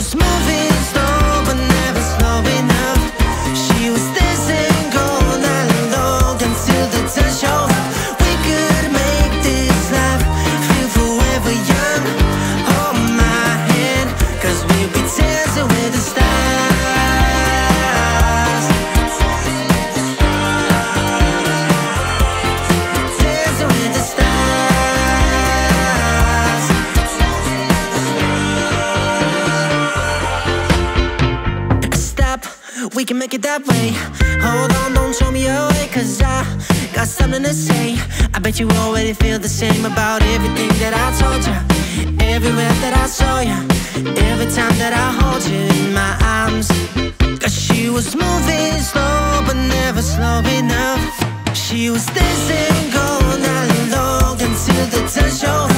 was moving slow, but never slow enough. She was dancing gold all along until the sun showed up. We could make this life feel forever young. Hold my hand, cause we'll be dancing with the stars. Dancing with the stars. We can make it that way. Hold on, don't show me your way, cause I got something to say. I bet you already feel the same about everything that I told you, everywhere that I saw you, every time that I hold you in my arms. Cause she was moving slow, but never slow enough. She was dancing gold all along until the sun showed.